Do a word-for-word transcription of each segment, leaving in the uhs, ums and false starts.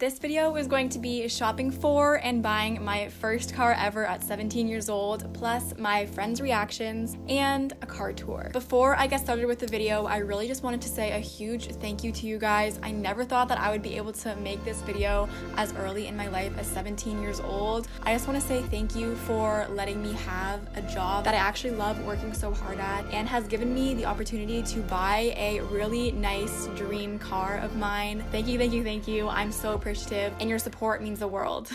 This video is going to be shopping for and buying my first car ever at seventeen years old, plus my friends' reactions and a car tour. Before I get started with the video, I really just wanted to say a huge thank you to you guys. I never thought that I would be able to make this video as early in my life as seventeen years old. I just want to say thank you for letting me have a job that I actually love working so hard at and has given me the opportunity to buy a really nice dream car of mine. Thank you, thank you, thank you. I'm so appreciative. And your support means the world.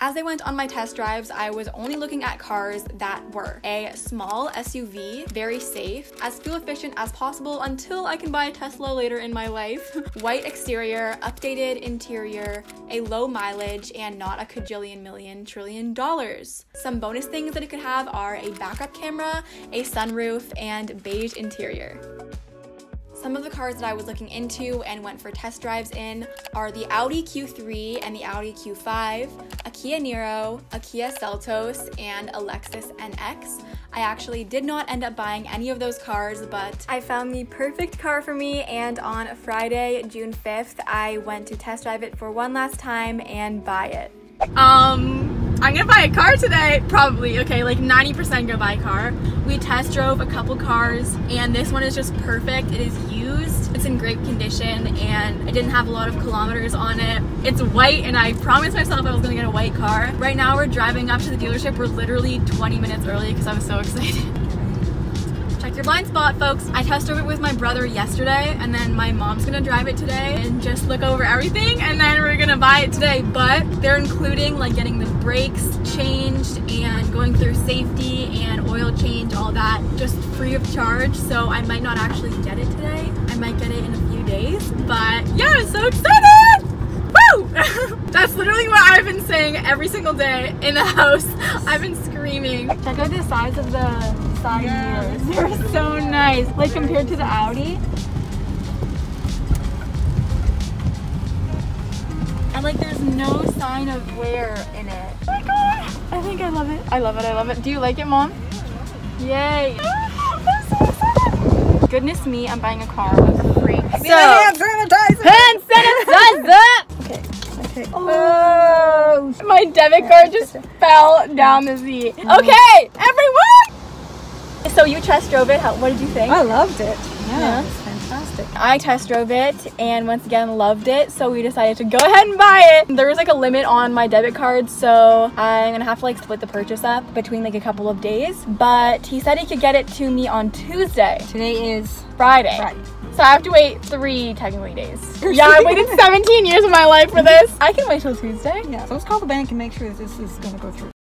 As I went on my test drives, I was only looking at cars that were a small S U V, very safe, as fuel efficient as possible until I can buy a Tesla later in my life, white exterior, updated interior, a low mileage, and not a cajillion million trillion dollars. Some bonus things that it could have are a backup camera, a sunroof, and beige interior. Some of the cars that I was looking into and went for test drives in are the Audi Q three and the Audi Q five, a Kia Niro, a Kia Seltos, and a Lexus N X. I actually did not end up buying any of those cars, but I found the perfect car for me, and on Friday, June fifth, I went to test drive it for one last time and buy it. Um... I'm gonna buy a car today, probably. Okay, like ninety percent go buy a car. We test drove a couple cars and this one is just perfect. It is used, it's in great condition, and I didn't have a lot of kilometers on it. It's white and I promised myself I was gonna get a white car. Right now we're driving up to the dealership. We're literally twenty minutes early because I was so excited. Check your blind spot, folks. I test drove it with my brother yesterday and then my mom's gonna drive it today and just look over everything and then we're gonna buy it today. But they're including like getting the brakes changed and going through safety and oil change, all that, just free of charge. So I might not actually get it today. I might get it in a few days, but yeah, I'm so excited! Woo! That's literally what I've been saying every single day in the house. I've been screaming. Check out the size of the side mirrors. They're so nice. Like compared to the Audi. And like there's no sign of wear in it. Oh my god! I think I love it. I love it. I love it. Do you like it, Mom? Yeah, I love it. Yay! I'm so excited. Goodness me, I'm buying a car. Free. So, hand sanitizer! Hand sanitizer! Okay. Okay. Oh! My debit card just fell down the Z. Okay, everyone! So you test drove it. How, what did you think? I loved it. Yeah, yeah. It's fantastic. I test drove it and once again loved it. So we decided to go ahead and buy it. There was like a limit on my debit card, so I'm gonna have to like split the purchase up between like a couple of days. But he said he could get it to me on Tuesday. Today is Friday. Friday. So I have to wait three technically days. Yeah, I waited seventeen years of my life for this. I can wait till Tuesday. Yeah. So let's call the bank and make sure that this is gonna go through.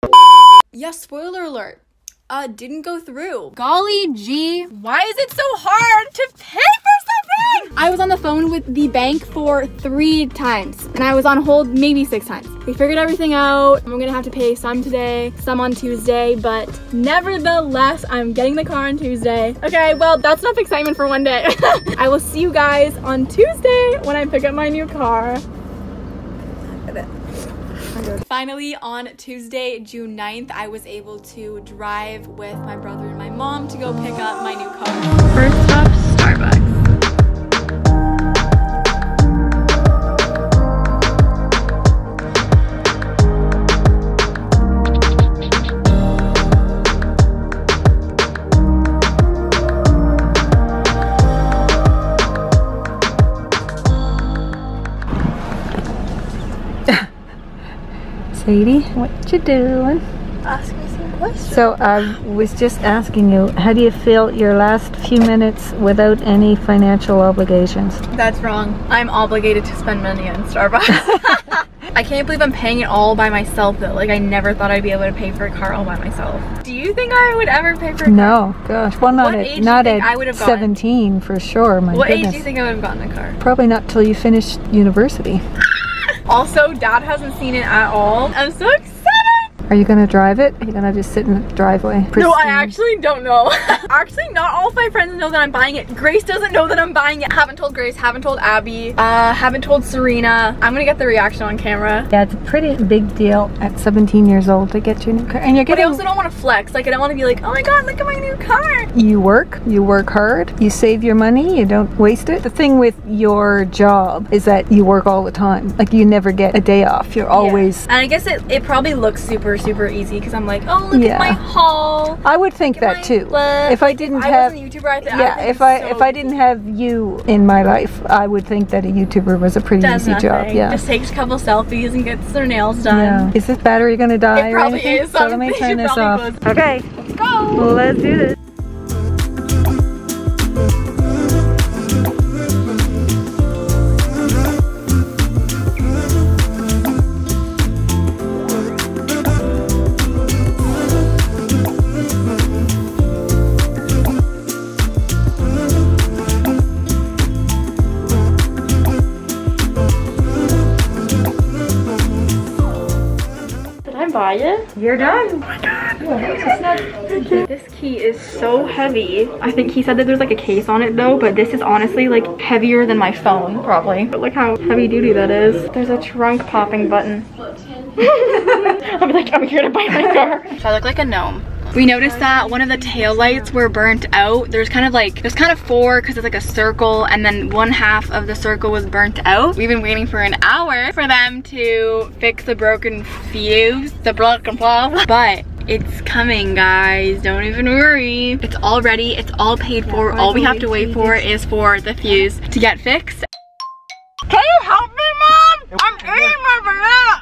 Yeah. Spoiler alert. Uh, didn't go through. Golly gee, why is it so hard to pay for something? I was on the phone with the bank for three times and I was on hold maybe six times. We figured everything out. I'm gonna have to pay some today, some on Tuesday, but nevertheless, I'm getting the car on Tuesday. Okay, well, that's enough excitement for one day. I will see you guys on Tuesday when I pick up my new car. Finally, on Tuesday, June ninth, I was able to drive with my brother and my mom to go pick up my new car. First up, Starbucks. Sadie, what you doing? Ask me some questions. So I was just asking you, how do you feel your last few minutes without any financial obligations? That's wrong. I'm obligated to spend money on Starbucks. I can't believe I'm paying it all by myself though. Like I never thought I'd be able to pay for a car all by myself. Do you think I would ever pay for a car? No, gosh. Well, not at, not at seventeen for sure, my goodness. What age do you think I would have gotten a car? Probably not till you finished university. Also, Dad hasn't seen it at all. I'm so excited! Are you gonna drive it? Are you gonna just sit in the driveway? Pristine. No, I actually don't know. Actually, not all of my friends know that I'm buying it. Grace doesn't know that I'm buying it. Haven't told Grace, haven't told Abby, uh, haven't told Serena. I'm gonna get the reaction on camera. Yeah, it's a pretty big deal at seventeen years old to get your new car. And you're getting- But I also don't wanna flex. Like, I don't wanna be like, oh my God, look at my new car. You work, you work hard, you save your money, you don't waste it. The thing with your job is that you work all the time. Like, you never get a day off. You're always- yeah. And I guess it, it probably looks super, super easy because I'm like, oh, look yeah. at my haul. I would think that too. Look. If I didn't have, I wasn't a YouTuber, I th yeah, I if I so if I didn't have you in my life, I would think that a YouTuber was a pretty Does easy nothing. job. Yeah, just takes a couple selfies and gets their nails done. Yeah. Is this battery gonna die? It probably or is. So let me turn this off. Close. Okay, let's go. Well, let's do this. You're done. Oh my God. Yeah, this key is so heavy. I think he said that there's like a case on it though, but this is honestly like heavier than my phone probably. But look how heavy duty that is. There's a trunk popping button. I'll be like, I'm here to buy my car. So I look like a gnome. We noticed that one of the tail lights were burnt out. There's kind of like, there's kind of four because it's like a circle, and then one half of the circle was burnt out. We've been waiting for an hour for them to fix the broken fuse, the broken bulb, but it's coming, guys. Don't even worry. It's all ready, it's all paid for. All we have to wait for is for the fuse to get fixed. Can you help me, Mom? I'm eating my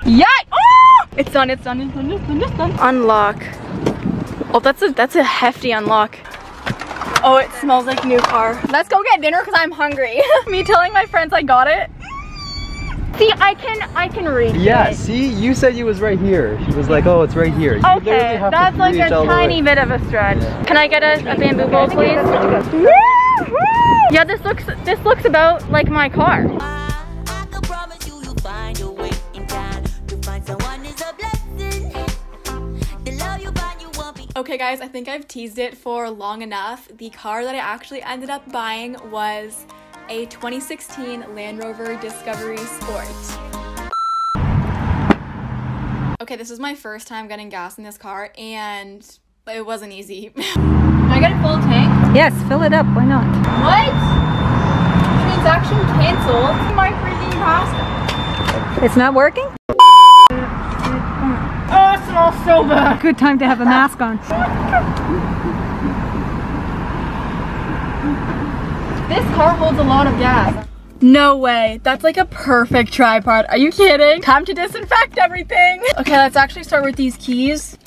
banana. Yay! Oh! It's done, it's done, it's done, it's done, it's done. Unlock. Oh, that's a that's a hefty unlock. Oh, it smells like new car. Let's go get dinner because I'm hungry. Me telling my friends I got it. See, I can I can reach. Yeah, it. See, you said you was right here. She was like, oh, it's right here. You okay, have that's to like a tiny bit of a stretch. Yeah. Can I get a, a bamboo bowl, please? Yeah, this looks this looks about like my car. Okay guys, I think I've teased it for long enough. The car that I actually ended up buying was a twenty sixteen Land Rover Discovery Sport. Okay, this was my first time getting gas in this car and it wasn't easy. Can I get a full tank? Yes, fill it up, why not? What? Transaction canceled? My freaking pasta. It's not working? So bad. Good time to have a mask on. This car holds a lot of gas. No way. That's like a perfect tripod. Are you kidding? Time to disinfect everything. Okay, let's actually start with these keys.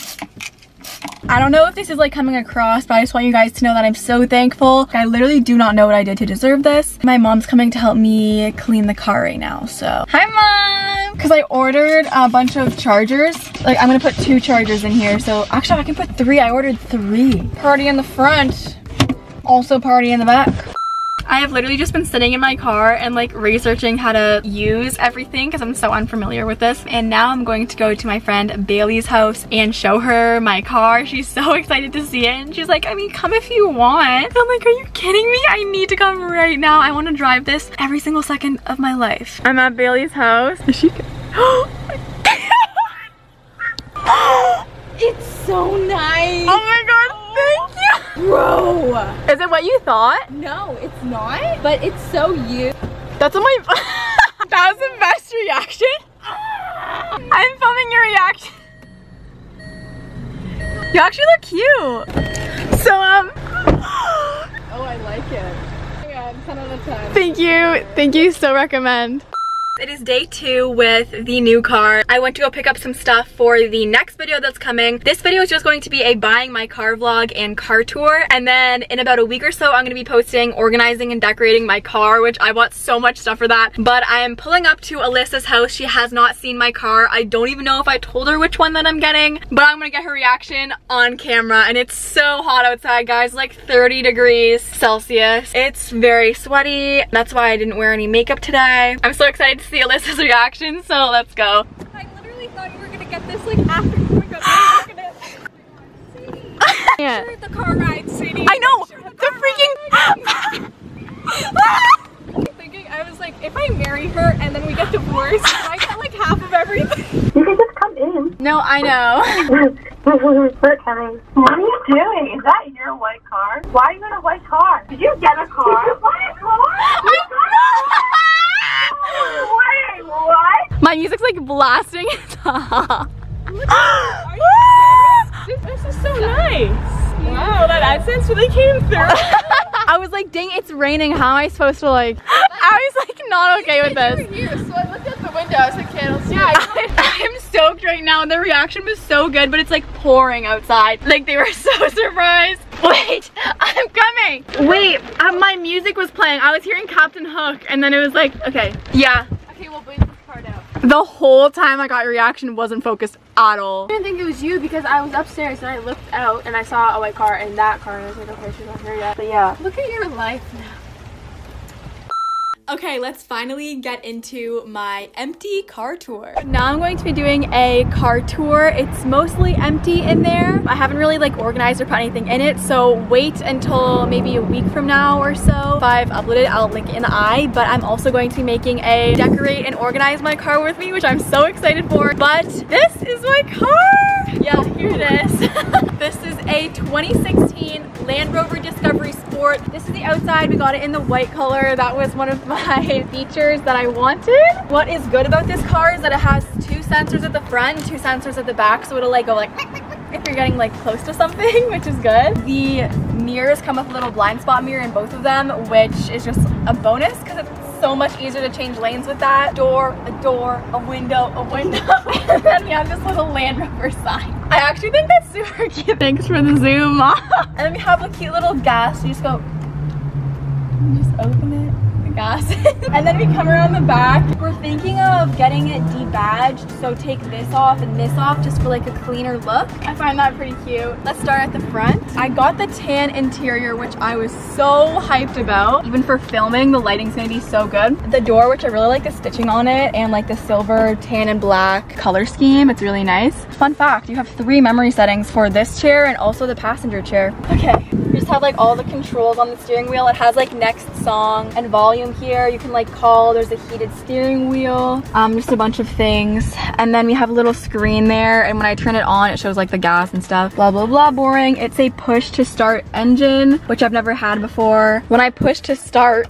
I don't know if this is like coming across, but I just want you guys to know that I'm so thankful. I literally do not know what I did to deserve this. My mom's coming to help me clean the car right now, so. Hi, Mom! Because I ordered a bunch of chargers. Like, I'm gonna put two chargers in here, so. Actually, I can put three. I ordered three. Party in the front, also party in the back. I have literally just been sitting in my car and like researching how to use everything because I'm so unfamiliar with this, and now I'm going to go to my friend Bailey's house and show her my car. She's so excited to see it and she's like, I mean, come if you want. I'm like, are you kidding me? I need to come right now. I want to drive this every single second of my life. I'm at Bailey's house. Is she good? It's so nice. Oh my God. Thank you! Bro! Is it what you thought? No, it's not, but it's so you. That's what my... That was the best reaction. I'm filming your reaction. You actually look cute. So, um... Oh, I like it. Yeah, ten out of ten. Thank you. Thank you. So recommend. It is day two with the new car. I went to go pick up some stuff for the next video that's coming. This video is just going to be a buying my car vlog and car tour. And then in about a week or so, I'm going to be posting, organizing and decorating my car, which I bought so much stuff for that. But I am pulling up to Alyssa's house. She has not seen my car. I don't even know if I told her which one that I'm getting, but I'm going to get her reaction on camera. And it's so hot outside, guys, like thirty degrees Celsius. It's very sweaty. That's why I didn't wear any makeup today. I'm so excited to see Alyssa's reaction, so let's go. I literally thought you were gonna look at this like after we go look at it. Yeah. Sure the car ride, Sadie. I know. Sure the, the freaking. Thinking I was like, if I marry her and then we get divorced, I get like half of everything. You can just come in. No, I know. We're coming. What are you doing? Is that your white car? Why are you in a white car? Did you get a car? Did you buy a car? I Wait, what? My music's like blasting at the top. This is so nice. Wow, that AdSense really came through. I was like, dang, it's raining. How am I supposed to like? I was like, not okay with this. You, so I looked out the window. I was like, candles. Yeah, I'm soaked right now. The reaction was so good, but it's like pouring outside. Like they were so surprised. Wait, I'm coming. Wait, uh, my music was playing. I was hearing Captain Hook, and then it was like, okay, yeah. Okay, we'll blink this part out. The whole time I got your reaction wasn't focused at all. I didn't think it was you because I was upstairs and I looked out and I saw a white car and that car and I was like, okay, she's not here yet. But yeah, look at your life now. Okay, let's finally get into my empty car tour. Now I'm going to be doing a car tour. It's mostly empty in there. I haven't really like organized or put anything in it, so wait until maybe a week from now or so. If I've uploaded, I'll link it in the eye, but I'm also going to be making a decorate and organize my car with me, which I'm so excited for. But this is my car. Yeah, here it is. This is a twenty sixteen Land Rover Discovery Sport. This is the outside. We got it in the white color. That was one of my features that I wanted. What is good about this car is that it has two sensors at the front, two sensors at the back, so it'll like go like if you're getting like close to something, which is good. The mirrors come with a little blind spot mirror in both of them, which is just a bonus because it's so much easier to change lanes with that. Door, a door, a window, a window, and then we have this little Land Rover sign. I actually think that's super cute. Thanks for the zoom, Mom. And then we have a cute little gas. You just go, you just open it. Gas. And then we come around the back. We're thinking of getting it debadged, so take this off and this off just for like a cleaner look. I find that pretty cute. Let's start at the front. I got the tan interior, which I was so hyped about. Even for filming, the lighting's gonna be so good. The door, which I really like the stitching on it and like the silver, tan, and black color scheme. It's really nice. Fun fact, you have three memory settings for this chair and also the passenger chair. Okay, you just have like all the controls on the steering wheel. It has like next song and volume here. You can like call. There's a heated steering wheel, um just a bunch of things. And then we have a little screen there, and when I turn it on it shows like the gas and stuff, blah blah blah, boring. It's a push to start engine, which I've never had before. When I push to start,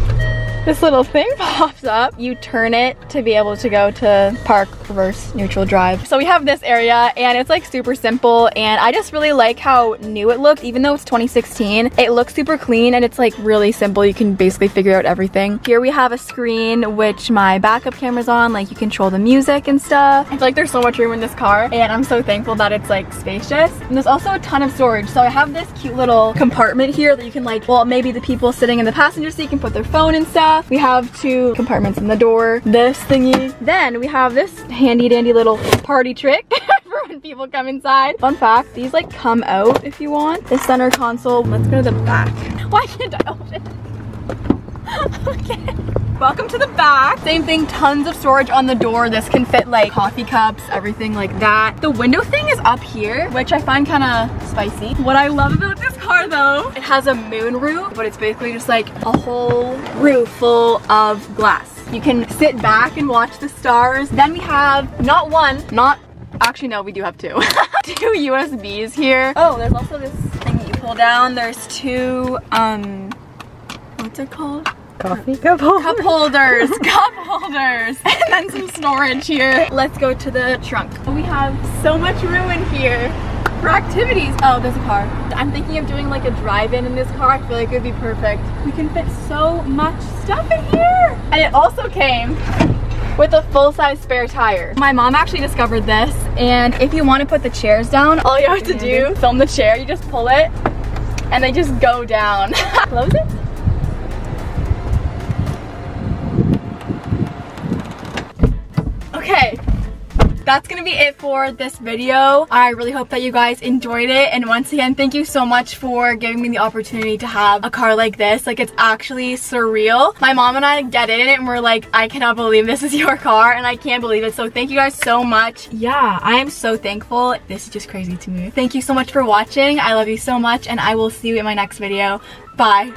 this little thing pops up. You turn it to be able to go to park, reverse, neutral, drive. So we have this area and it's like super simple, and I just really like how new it looks. Even though it's twenty sixteen, it looks super clean and it's like really simple. You can basically figure out everything. Here we have a screen which my backup camera's on, like you control the music and stuff. I feel like there's so much room in this car and I'm so thankful that it's like spacious. And there's also a ton of storage. So I have this cute little compartment here that you can like, well maybe the people sitting in the passenger seat can put their phone and stuff. We have two compartments in the door, this thingy. Then we have this handy dandy little party trick for when people come inside. Fun fact, these like come out if you want. The center console, let's go to the back. Why can't I open it? Okay. Welcome to the back. Same thing, tons of storage on the door. This can fit like coffee cups, everything like that. The window thing is up here, which I find kind of spicy. What I love about this car though, it has a moon roof, but it's basically just like a whole roof full of glass. You can sit back and watch the stars. Then we have not one, not, actually no, we do have two. Two U S Bs here. Oh, there's also this thing that you pull down. There's two, um, what's it called? Coffee cup holders. Cup holders. Cup holders. And then some storage here. Let's go to the trunk. We have so much room in here for activities. Oh, there's a car. I'm thinking of doing like a drive-in in this car. I feel like it would be perfect. We can fit so much stuff in here. And it also came with a full-size spare tire. My mom actually discovered this. And if you want to put the chairs down, all you have to do, film the chair. You just pull it and they just go down. Close it. that's gonna be it for this video. I really hope that you guys enjoyed it, and once again, thank you so much for giving me the opportunity to have a car like this. Like, it's actually surreal. My mom and I get in it and we're like, I cannot believe this is your car, and I can't believe it. So thank you guys so much. Yeah, I am so thankful. This is just crazy to me. Thank you so much for watching. I love you so much, and I will see you in my next video. Bye.